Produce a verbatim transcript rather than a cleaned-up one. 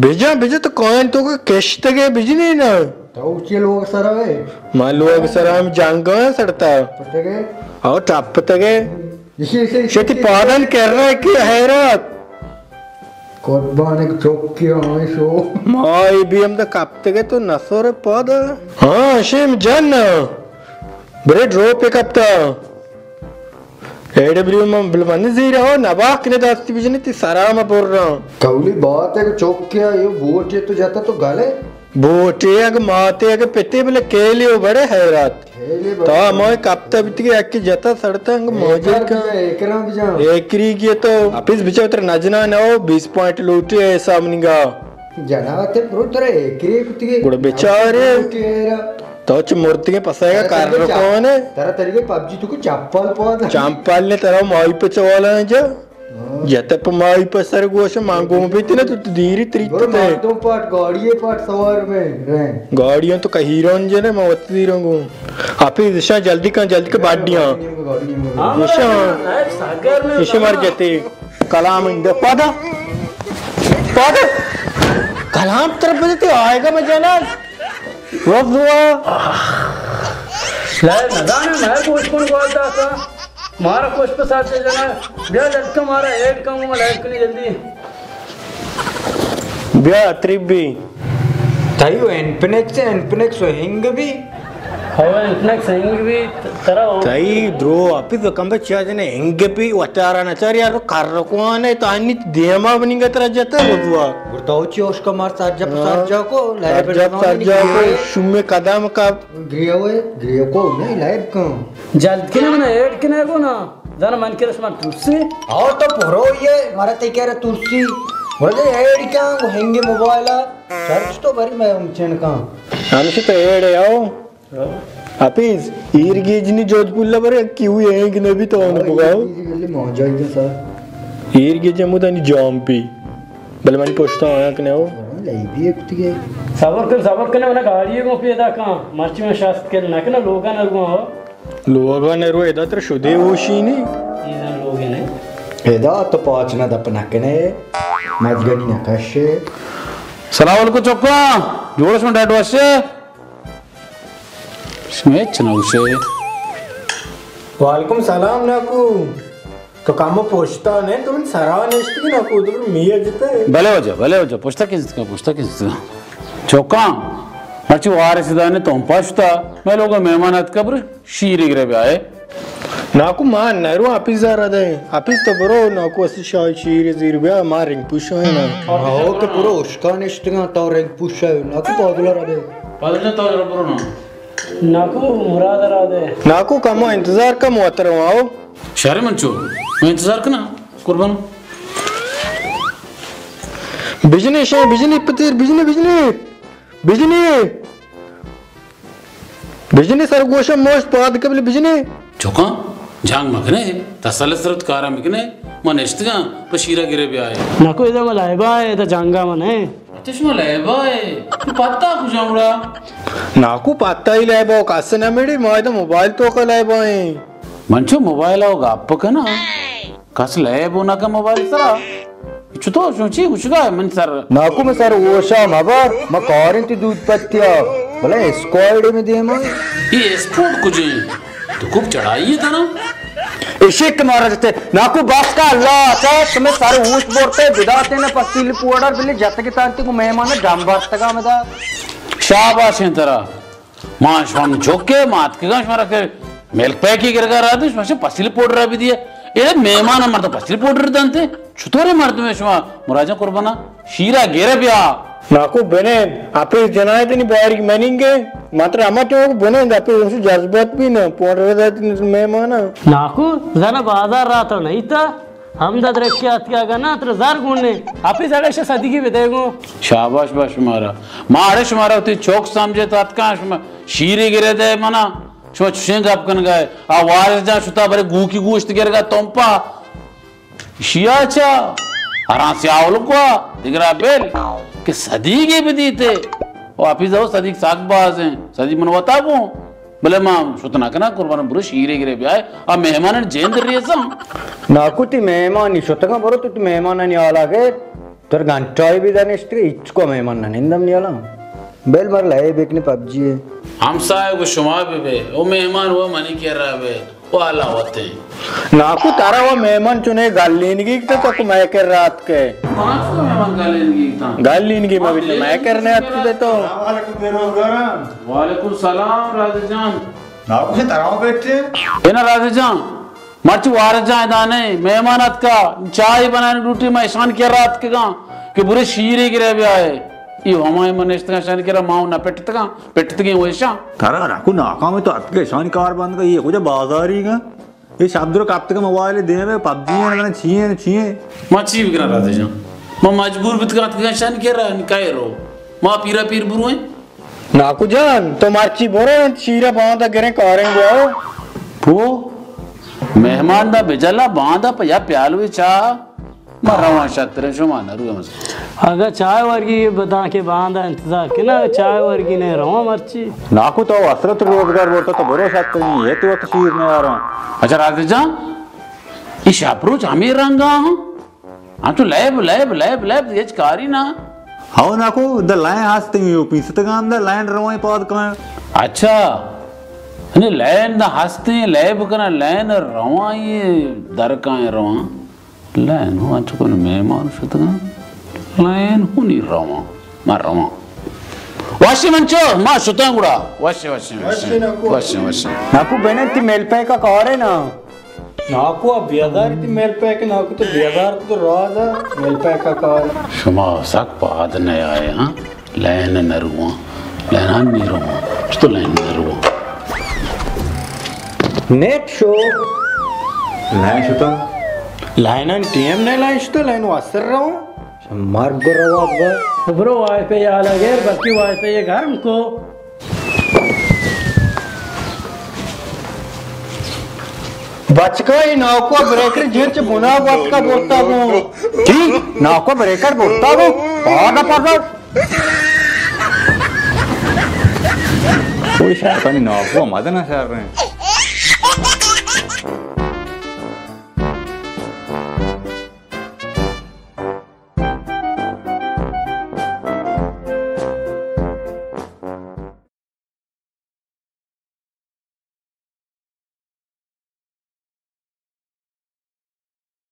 भेजा भेजा तो कौन तो कैश तक है भेजी नहीं ना तो उचे लोग सर है मान लोग सर हम जान गए सड़ता है पता है और टप पता है इसी इसी शेती पालन कर रहा है कि हैरत कोबाने चौक के होए सो माय भी हम तो कापते के तो नसोरे पद हां शेम जन ब्रेड रो पे कापता एडब्ल्यू में बिलवाने जी रहो नबाक ने दास्ती बिजने ती सारा में बोल रहा हूं कौली बात है चौक क्या ये वोट तो जाता तो गाले वोट अग माते अग पिते बले केले ओ बड़े हैरात तो मोय कापता बिती के अक्की जाता सड़ता अंग मौजे का एकरा बिजा एकरी के तो वापस बिचा उतर नजना ना हो बीस पॉइंट लूटे सामने का जनावते पुरो तेरे एकरी कुत्ते गुड़ बेचारे तो च मूर्ति के पसाएगा कारण कौन है तेरा तरीके पबजी तू को चापाल पा चापाल ने तेरा माई पे चवाला है जा जते पे माई पे सर गोश मांगो में इतना तू धीरे तरीके से तो पाट गाड़िए पाट सवार में रहे गाड़ियों तो कहीरोन जे ने मैं उतरी रहूं आप ही दिशा जल्दी का जल्दी के बाडियां दिशा सागर में दिशा मार जाते कलाम इंद पादा पादा कलाम तरफ जाते आएगा मजा ना रोक दुआ ले मैदान में है कोच कौन बोलता था मारा कोच पे साथ ले जाना भैया लटका मारा एक कम में लाइक नहीं जल्दी भैया त्रिबी तायो एनपनेक्स एनपनेक्स होएंगे भी हो एनपनेक्स होएंगे भी तेरा ताई द्रो आप तो कम बच्चा जने होएंगे भी वटारा ना चार यार कर रखवाने तो आनी देमा बनेगा तेरा जाता रोक दुआ बताओ ची उसका मार साथ जब साथ जा को लाइव जब साथ जा को शून्य कदम का ग्रियो है ग्रियो को नहीं लाइव का जल्द के ना ऐड के ना को ना जाना मन के रस्म तुलसी और तो भरो ये मारा ते कह रहा तुलसी बोले ऐड क्या को हेंगे मोबाइल सर्च तो भरी मैं उमचन का हम से तो ऐड है आओ हफीज ईरगीजनी जोधपुर ला पर क्यों है कि नहीं तो न बुगाओ ये मौजा के साथ ईरगीज मुदानी जॉम्पी भले मानी पूछता हूं कि नहीं हो लाई भी एक के सबर कर सबर करने वाला गाड़ी को पे दा का मार्च में शास्त्र के ना के ना लोगा ना को लोगा ने रो एदा तर शुदे होशी नहीं ये जन लोगे ने एदा तो पहुंचना द अपना के ने मत गनी ना कशे सलाम अलैकुम चोपा जोर से डट वसे इसमें चनौसे वालेकुम सलाम नाकू तो काम पूछता ने तुम सराव ने इसकी ना को उधर मिया जीता है भले हो जा भले हो जा पूछता किस का पूछता किस का चौका मचो वारिसदा ने तुम पूछता मैं लोग मेहमान हद कब्र शीरे गिरे आए ना को मान नरो ऑफिस जा रहा है ऑफिस तो बरो ना को ऐसे शाय शीरे जीरो बे मारिंग पुशो है ना हो के पूरा उसका ने इसका तो रैंक पुशो है ना को बदला रहा है बदला तो बरो ना ना को मुराद रहा है ना को कम इंतजार कम उतर आओ शहर मंचो मैं इंतजार करना कुर्बान बिजनेस है बिजनेस पतिर बिजनेस बिजनेस बिजनेस बिजनेस सर गोशा मोस्ट पाद कबल बिजनेस चोका जांग मखने तसल सरत कारा मखने मनेष्टगा पशीरा गिरे भी आए नाको इदा लायबा है ता जांगा मने चश्मा लायबा है तू पत्ता खुजावड़ा नाको पत्ता ही लायबा कासना मेडी माय तो मोबाइल तो का लायबा है मंचो मोबाइल आओ गप कना कस ले बोना का मोबाइल सरा चुतो सोची उचगा मन सर नाको में सर ओशा मबर म कॉरेंट दूध पत्तिया भले स्क्वाड में दे म ये स्पोर्ट कुछ तो खूब चढ़ाई था ना इशिक मारा जते नाको बास का अल्लाह अच्छा तुम्हें सारे ऊंट बोलते बिदाते ना पस्तील पुआडर बिले जत के तांती को मेहमान डाम बस्तगा में दा शाबाश है तेरा मां शाम झोके मात के गाश मारा के मिल्क पैक ही गिरगा रहा था उसमें से पस्तील पाउडर भी दिया ये मेहमान हमारे तो पस्ती पोटर दानते छुतोरे मर्द में शुमा मुराजा कुर्बाना शीरा गेरा बिया नाकू बने आपे जनाए तो नहीं बाहर की मैनिंगे मात्र हमारे वो बने आपे उनसे जज्बात भी ना पोटर दानते मेहमान नाकू जना बाजार रात हो नहीं था हम दादरे क्या आती आगा ना तर जार गुने आपे साढ़े शे सदी की बिताएगो शाबाश बाश मारा मारे शुमारा होती चौक समझे तो आतकाश में शीरे गिरे दे मना शुमा चुचेंग आप कन गए आवारे जा शुता बरे गू की गूश्त गिरगा तोंपा शिया चा आराम से आओ लोग का दिगरा बेल के सदीक ही भी दीते और आप ही जाओ सदीक सागबाज हैं सदीक मनवता को बोले माँ शुतना कना कुर्बान बुरे शीरे गिरे भी आए आ मेहमान ने जेंद रिये सम ना कुछ मेहमान ही शुतना बरो तुझ मेहमान ने आला के तर गंटाई भी दाने स्ट्री इचको में मन निंदम नियाला बेल मर लाए बेकने पबजी है हम साए को शुमा भी बे वो मेहमान वो मनी कर रहा बे वो आला होते नाकु तारा वो मेहमान चुने गालिनगी तो तक मैं कर रात के कौन सा मेहमान गालिनगी था गालिनगी में भी मैं करने आते तो वालेकुम बेरोजगार वालेकुम सलाम राजा जान नाकु से तारा बैठे है ना राजा जान मर्च वार जाए दाने मेहमानत का चाय बनाने ड्यूटी में ईशान के रात के का कि बुरे शीरे गिरे भी आए ये हमारे मनेश का ईशान के रा माउ ना पेट तक पेट तक ही होइशा तारा राखू ना का में तो अत के ईशान कार बंद का ये हो जा बाजारी का ये शब्दरो काप तक मोबाइल दे में पबजी है ना छिए छिए मची बिकना रात जो मैं मजबूर बित का ईशान के रा निकाय रो मां पीरा पीर बुरो है ना को जान तो मर्ची बोरे शीरा बांधा करे कारेंग आओ वो मेहमान दा बेजला बांधा पया प्यालवी चा मरवा छत्र जुमान रु अगर चाय वर्गी बता के बांधा इंतजार के ना चाय वर्गी ने रवा मर्ची नाकू तो असरत रोजगार बोलता तो बोरो छत्र नहीं ये तो तस्वीर में आ रहा अच्छा राजे जा ई शाप्रोच हमी रंगा हां हां तो लैब लैब लैब लैब ये कारी ना हां नाकू द लाइन हंसते ही ऊपर से तो अंदर लाइन रवाई पद का अच्छा ने लैन दा हस्ते लैब कना लैन रवा ये दरकाए रवा लैन हो चुको मेहमान सुतगा लैन हुनी रवा मार रवा वाशे मंचो मां सुतांगुड़ा वाशे वाशे वाशे वाशे वाशे नाकू बेने ती मेल पे का कह रे ना नाकू अब बेदार ती मेल पे के नाकू तो बेदार तो राज मेल पे का कह शुमा सक बाद न आए हां लैन न रुवा लैन न रुवा तो लैन न रुवा नेट शो लाइन शुता लाइन एंड टीएम ने लाइन शुता लाइन वासर रहो शमार गुरवा अब ब्रो वाईफाई आ लगे बल्कि वाईफाई ये घर हमको बचका ये नाको ब्रेकर जीर्च बुना बात का बोलता हूँ जी नाको ब्रेकर बोलता हूँ पागल पागल कोई शायद नहीं नाको मदन है शायद